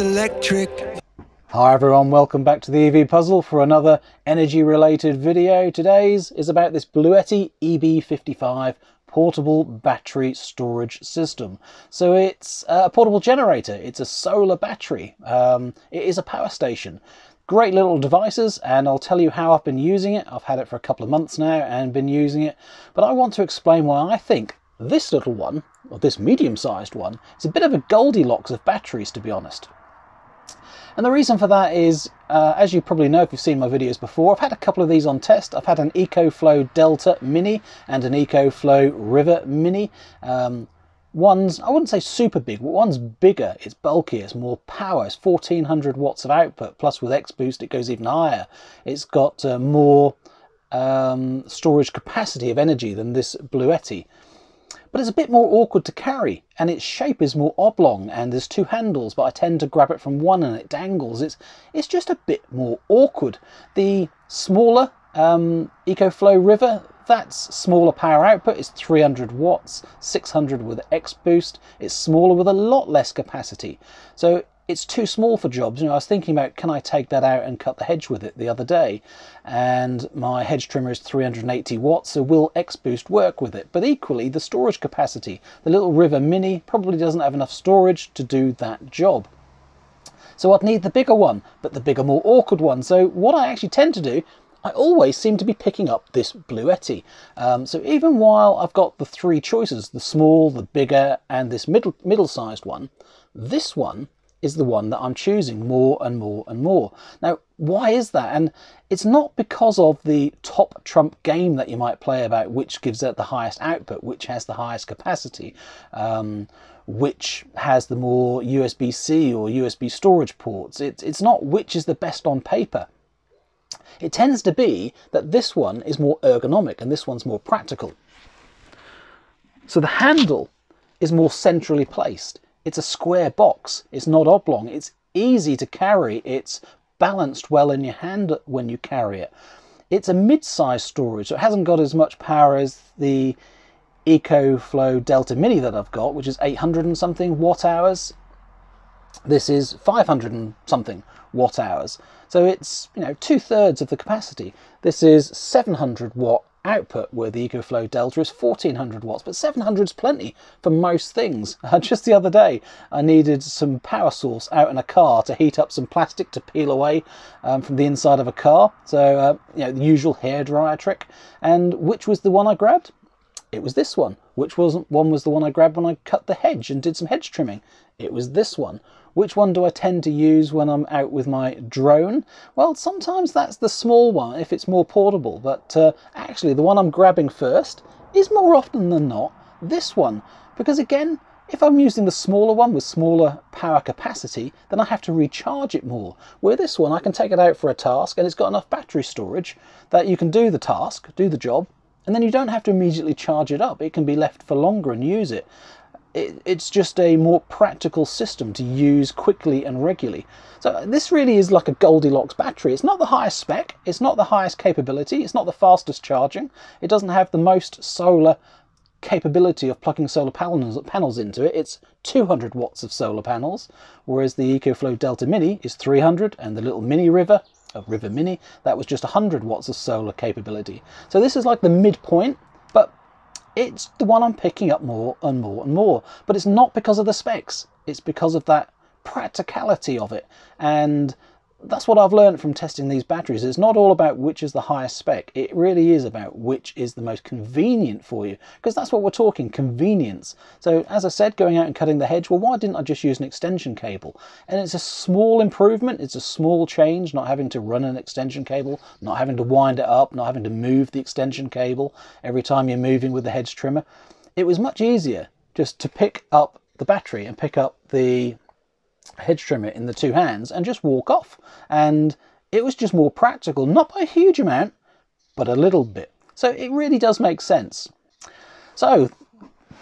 is electric. Hi everyone, welcome back to the EV Puzzle for another energy related video. Today's is about this Bluetti EB55 portable battery storage system. So it's a portable generator, it's a solar battery, it is a power station. Great little devices, and I'll tell you how I've been using it. I've had it for a couple of months now and been using it, but I want to explain why I think this little one, or this medium-sized one, is a bit of a Goldilocks of batteries, to be honest. And the reason for that is, as you probably know if you've seen my videos before, I've had a couple of these on test. I've had an EcoFlow Delta Mini and an EcoFlow River Mini. One's, I wouldn't say super big, but one's bigger, it's bulkier, it's more power, it's 1400 watts of output, plus with X-Boost it goes even higher. It's got more storage capacity of energy than this Bluetti. But it's a bit more awkward to carry, and its shape is more oblong, and there's two handles, but I tend to grab it from one and it dangles. It's just a bit more awkward. The smaller EcoFlow River, that's smaller power output, it's 300 watts, 600 with X-Boost, it's smaller with a lot less capacity. So it's too small for jobs. You know, I was thinking about, can I take that out and cut the hedge with it the other day? And my hedge trimmer is 380 watts, so will X-Boost work with it? But equally, the storage capacity, the little River Mini probably doesn't have enough storage to do that job. So I'd need the bigger one, but the bigger, more awkward one. So what I actually tend to do, I always seem to be picking up this Bluetti. So even while I've got the three choices, the small, the bigger, and this middle-sized one, this one is the one that I'm choosing more and more and more. Now, why is that? And it's not because of the top trump game that you might play about which gives out the highest output, which has the highest capacity, which has the more USB-C or USB storage ports. It's not which is the best on paper. It tends to be that this one is more ergonomic and this one's more practical. So the handle is more centrally placed. It's a square box, it's not oblong, it's easy to carry, it's balanced well in your hand when you carry it. It's a mid-size storage, so it hasn't got as much power as the EcoFlow Delta Mini that I've got, which is 800 and something watt hours. This is 500 and something watt hours. So it's, you know, 2/3 of the capacity. This is 700 watt output, where the EcoFlow Delta is 1400 watts, but 700 is plenty for most things. Just the other day, I needed some power source out in a car to heat up some plastic to peel away from the inside of a car. So, you know, the usual hairdryer trick. And which was the one I grabbed? It was this one. Which one was the one I grabbed when I cut the hedge and did some hedge trimming? It was this one. Which one do I tend to use when I'm out with my drone? Well, sometimes that's the small one if it's more portable, but actually the one I'm grabbing first is more often than not this one. Because again, if I'm using the smaller one with smaller power capacity, then I have to recharge it more. With this one, I can take it out for a task and it's got enough battery storage that you can do the task, do the job, and then you don't have to immediately charge it up. It can be left for longer and use it. It's just a more practical system to use quickly and regularly. So this really is like a Goldilocks battery. It's not the highest spec, it's not the highest capability, it's not the fastest charging, it doesn't have the most solar capability of plugging solar panels into it. It's 200 watts of solar panels, whereas the EcoFlow Delta Mini is 300, and the little mini River, a River Mini, that was just 100 watts of solar capability. So this is like the midpoint, but it's the one I'm picking up more and more and more. But it's not because of the specs, it's because of that practicality of it. And that's what I've learned from testing these batteries. It's not all about which is the highest spec, it really is about which is the most convenient for you, because that's what we're talking, convenience. So as I said, going out and cutting the hedge, well, why didn't I just use an extension cable? And it's a small improvement, it's a small change, not having to run an extension cable, not having to wind it up, not having to move the extension cable every time you're moving with the hedge trimmer. It was much easier just to pick up the battery and pick up the hedge trimmer in the two hands and just walk off, and it was just more practical, not by a huge amount, but a little bit. So it really does make sense. So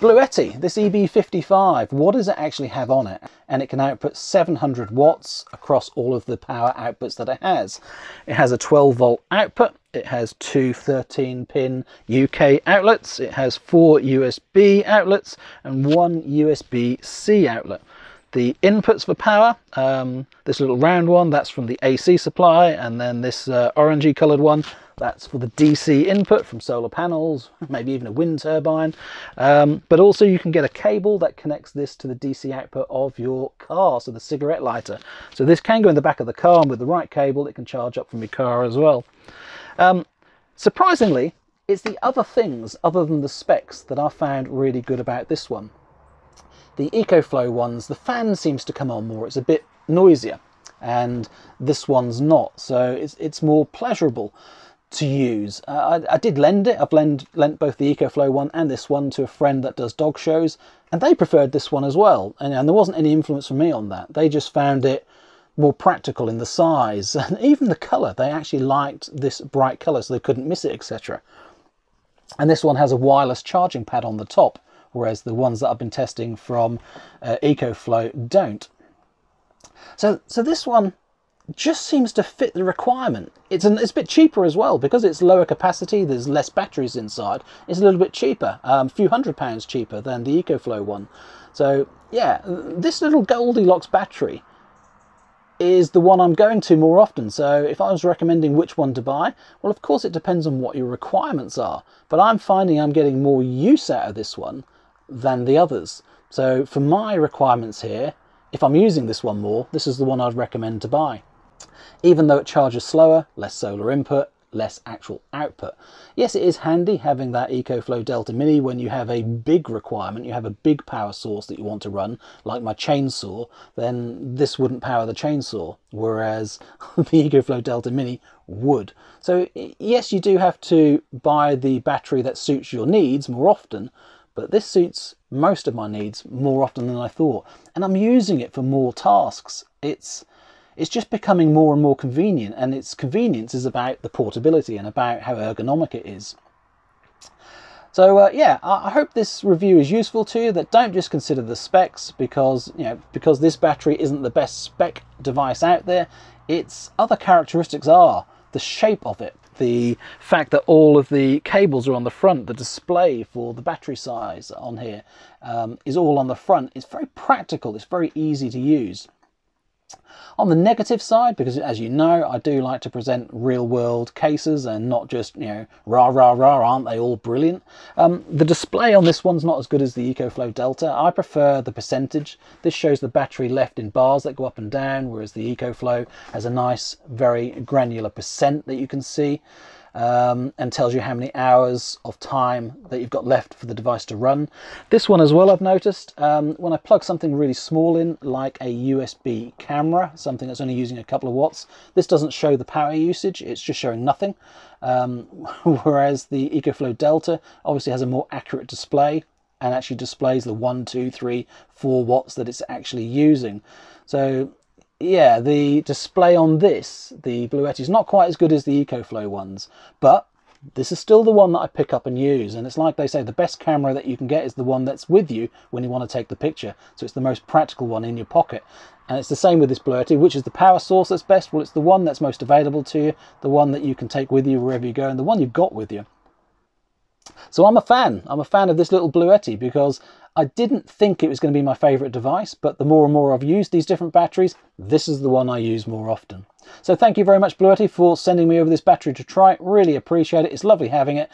Bluetti, this EB55, what does it actually have on it? And it can output 700 watts across all of the power outputs that it has. It has a 12 volt output, it has two 13 pin UK outlets, it has four USB outlets and one USB-C outlet. the inputs for power. This little round one, that's from the AC supply, and then this orangey coloured one, that's for the DC input from solar panels, maybe even a wind turbine. But also you can get a cable that connects this to the DC output of your car, so the cigarette lighter. So this can go in the back of the car, and with the right cable it can charge up from your car as well. Surprisingly, it's the other things other than the specs that I found really good about this one. The EcoFlow ones, the fan seems to come on more, it's a bit noisier, and this one's not, so it's more pleasurable to use. I did lend it. I've lent both the EcoFlow one and this one to a friend that does dog shows, and they preferred this one as well, and there wasn't any influence from me on that. They just found it more practical in the size, and even the colour. They actually liked this bright colour, so they couldn't miss it, etc. And this one has a wireless charging pad on the top, whereas the ones that I've been testing from EcoFlow don't. So this one just seems to fit the requirement. It's a bit cheaper as well, because it's lower capacity, there's less batteries inside, it's a little bit cheaper, a few £100 cheaper than the EcoFlow one. So yeah, this little Goldilocks battery is the one I'm going to more often. So if I was recommending which one to buy, well, of course it depends on what your requirements are, but I'm finding I'm getting more use out of this one than the others. So for my requirements here, if I'm using this one more, this is the one I'd recommend to buy, even though it charges slower, less solar input, less actual output. Yes, it is handy having that EcoFlow Delta Mini when you have a big requirement, you have a big power source that you want to run, like my chainsaw, then this wouldn't power the chainsaw, whereas the EcoFlow Delta Mini would. So yes, you do have to buy the battery that suits your needs more often, but this suits most of my needs more often than I thought, and I'm using it for more tasks. It's just becoming more and more convenient, and its convenience is about the portability and about how ergonomic it is. So yeah, I hope this review is useful to you. That don't just consider the specs, because because this battery isn't the best spec device out there. Its other characteristics are the shape of it, the fact that all of the cables are on the front, the display for the battery size on here is all on the front. It's very practical, it's very easy to use. On the negative side, because as you know, I do like to present real world cases and not just, rah, rah, rah, aren't they all brilliant? The display on this one's not as good as the EcoFlow Delta. I prefer the percentage. This shows the battery left in bars that go up and down, whereas the EcoFlow has a nice, very granular percent that you can see, and tells you how many hours of time that you've got left for the device to run. This one as well, I've noticed, when I plug something really small in, like a USB camera, something that's only using a couple of watts, this doesn't show the power usage, it's just showing nothing. Whereas the EcoFlow Delta obviously has a more accurate display and actually displays the 1, 2, 3, 4 watts that it's actually using. So yeah, the display on this, the Bluetti, is not quite as good as the EcoFlow ones, but this is still the one that I pick up and use, and it's like they say, the best camera that you can get is the one that's with you when you want to take the picture, so it's the most practical one in your pocket. And it's the same with this Bluetti. Which is the power source that's best? Well, it's the one that's most available to you, the one that you can take with you wherever you go, and the one you've got with you. So I'm a fan of this little Bluetti, because I didn't think it was going to be my favourite device, but the more and more I've used these different batteries, this is the one I use more often. So thank you very much, Bluetti, for sending me over this battery to try. Really appreciate it. It's lovely having it.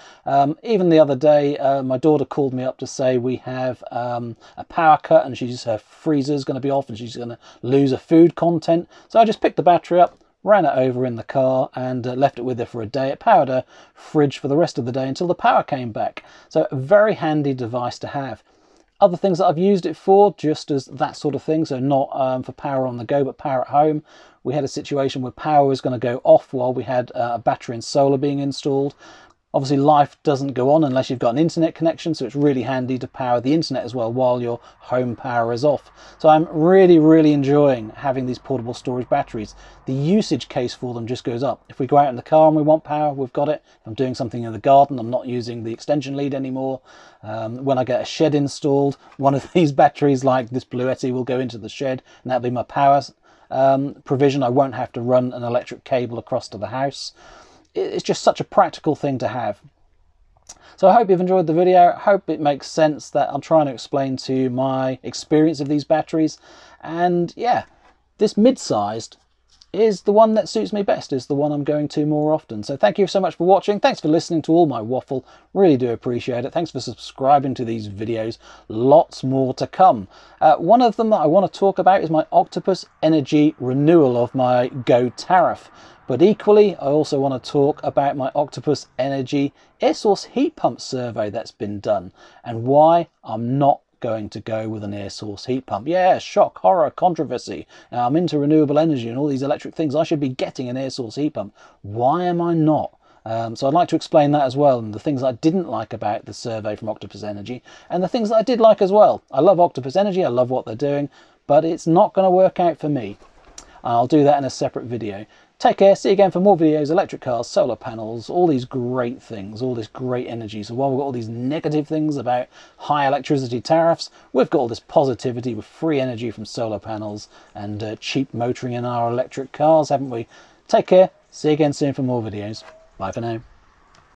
Even the other day, my daughter called me up to say we have a power cut, and her freezer's going to be off, and she's going to lose her food content. So I just picked the battery up, ran it over in the car, and left it with her for a day. It powered her fridge for the rest of the day until the power came back. So a very handy device to have. Other things that I've used it for, just as that sort of thing, so not for power on the go, but power at home. We had a situation where power was going to go off while we had a battery and solar being installed. Obviously life doesn't go on unless you've got an internet connection, so it's really handy to power the internet as well while your home power is off. So I'm really enjoying having these portable storage batteries. The usage case for them just goes up. If we go out in the car and we want power, we've got it. If I'm doing something in the garden, I'm not using the extension lead anymore. When I get a shed installed, one of these batteries like this Bluetti will go into the shed, and that'll be my power provision. I won't have to run an electric cable across to the house. It's just such a practical thing to have. So I hope you've enjoyed the video. I hope it makes sense that I'm trying to explain to you my experience of these batteries, And yeah, this mid-sized is the one that suits me best, is the one I'm going to more often. So thank you so much for watching. Thanks for listening to all my waffle. Really do appreciate it. Thanks for subscribing to these videos. Lots more to come. One of them that I want to talk about is my Octopus Energy renewal of my Go Tariff. But equally, I also want to talk about my Octopus Energy air source heat pump survey that's been done and why I'm not going to go with an air source heat pump. Yeah, shock, horror, controversy. Now, I'm into renewable energy and all these electric things. I should be getting an air source heat pump. Why am I not? So I'd like to explain that as well, and the things I didn't like about the survey from Octopus Energy, and the things that I did like as well. I love Octopus Energy, I love what they're doing, but it's not going to work out for me. I'll do that in a separate video. Take care, see you again for more videos, electric cars, solar panels, all these great things, all this great energy. So while we've got all these negative things about high electricity tariffs, we've got all this positivity with free energy from solar panels and cheap motoring in our electric cars, haven't we? Take care, see you again soon for more videos. Bye for now.